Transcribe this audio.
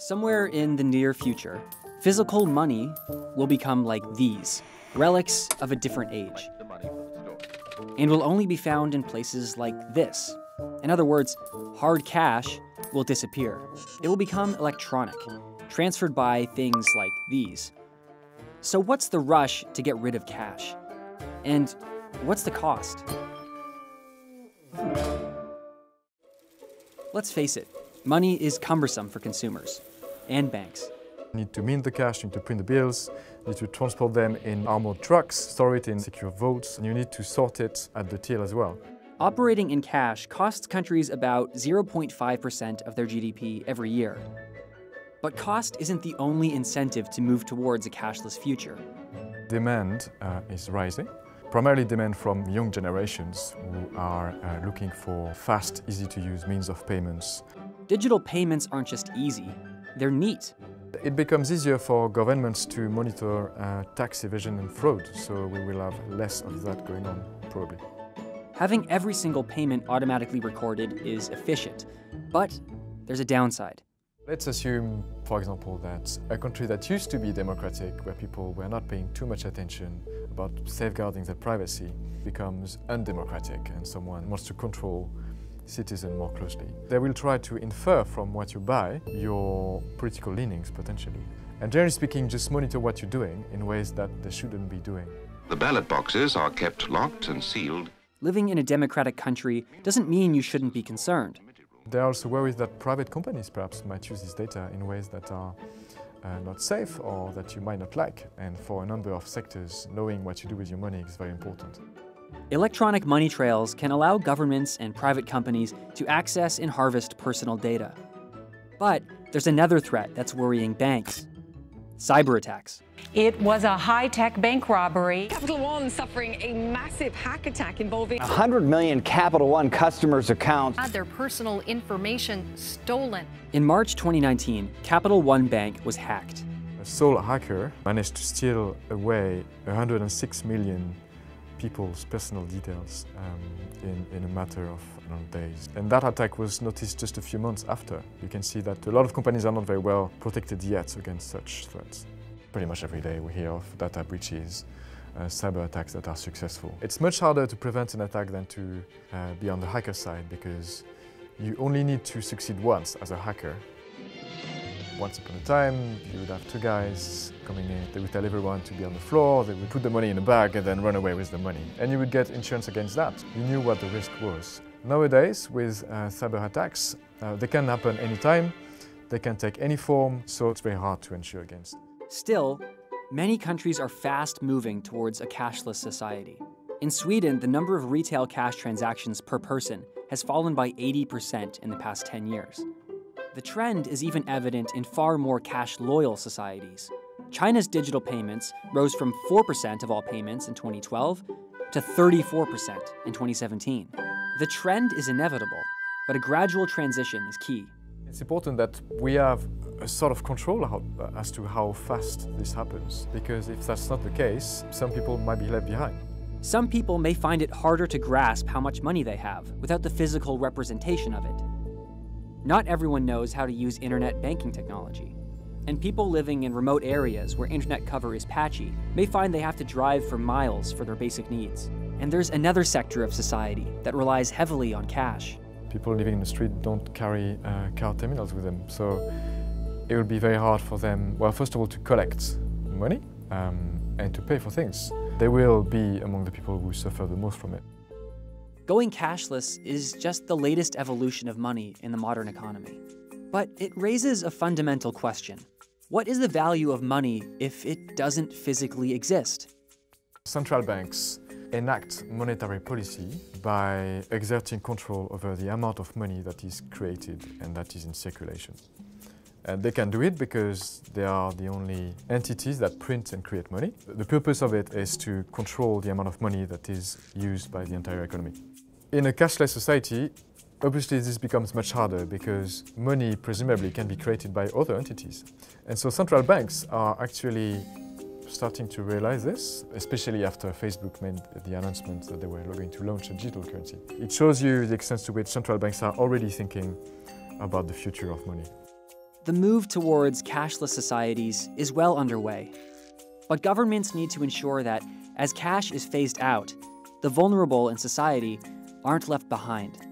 Somewhere in the near future, physical money will become like these, relics of a different age, and will only be found in places like this. In other words, hard cash will disappear. It will become electronic, transferred by things like these. So what's the rush to get rid of cash? And what's the cost? Let's face it, money is cumbersome for consumers and banks. You need to mint the cash, you need to print the bills, you need to transport them in armored trucks, store it in secure vaults, and you need to sort it at the till as well. Operating in cash costs countries about 0.5% of their GDP every year. But cost isn't the only incentive to move towards a cashless future. Demand is rising, primarily demand from young generations who are looking for fast, easy-to-use means of payments. Digital payments aren't just easy, they're neat. It becomes easier for governments to monitor tax evasion and fraud, so we will have less of that going on, probably. Having every single payment automatically recorded is efficient, but there's a downside. Let's assume, for example, that a country that used to be democratic, where people were not paying too much attention about safeguarding their privacy, becomes undemocratic and someone wants to control citizens more closely. They will try to infer from what you buy your political leanings, potentially. And generally speaking, just monitor what you're doing in ways that they shouldn't be doing. The ballot boxes are kept locked and sealed. Living in a democratic country doesn't mean you shouldn't be concerned. There are also worries that private companies perhaps might use this data in ways that are not safe or that you might not like. And for a number of sectors, knowing what you do with your money is very important. Electronic money trails can allow governments and private companies to access and harvest personal data. But there's another threat that's worrying banks. Cyber attacks. It was a high-tech bank robbery. Capital One suffering a massive hack attack involving 100 million Capital One customers' accounts. Had their personal information stolen. In March 2019, Capital One Bank was hacked. A sole hacker managed to steal away 106 million people's personal details in a matter of days. And that attack was noticed just a few months after. You can see that a lot of companies are not very well protected yet against such threats. Pretty much every day we hear of data breaches, cyber attacks that are successful. It's much harder to prevent an attack than to be on the hacker side, because you only need to succeed once as a hacker. Once upon a time, you would have two guys coming in. They would tell everyone to be on the floor, they would put the money in a bag and then run away with the money. And you would get insurance against that. You knew what the risk was. Nowadays, with cyber attacks, they can happen anytime, they can take any form, so it's very hard to insure against. Still, many countries are fast moving towards a cashless society. In Sweden, the number of retail cash transactions per person has fallen by 80% in the past 10 years. The trend is even evident in far more cash-loyal societies. China's digital payments rose from 4% of all payments in 2012 to 34% in 2017. The trend is inevitable, but a gradual transition is key. It's important that we have a sort of control as to how fast this happens, because if that's not the case, some people might be left behind. Some people may find it harder to grasp how much money they have without the physical representation of it. Not everyone knows how to use internet banking technology, and people living in remote areas where internet cover is patchy may find they have to drive for miles for their basic needs. And there's another sector of society that relies heavily on cash. People living in the street don't carry card terminals with them, so it will be very hard for them, well, first of all, to collect money and to pay for things. They will be among the people who suffer the most from it. Going cashless is just the latest evolution of money in the modern economy. But it raises a fundamental question. What is the value of money if it doesn't physically exist? Central banks enact monetary policy by exerting control over the amount of money that is created and that is in circulation. And they can do it because they are the only entities that print and create money. The purpose of it is to control the amount of money that is used by the entire economy. In a cashless society, obviously this becomes much harder because money presumably can be created by other entities. And so central banks are actually starting to realize this, especially after Facebook made the announcement that they were going to launch a digital currency. It shows you the extent to which central banks are already thinking about the future of money. The move towards cashless societies is well underway. But governments need to ensure that, as cash is phased out, the vulnerable in society aren't left behind.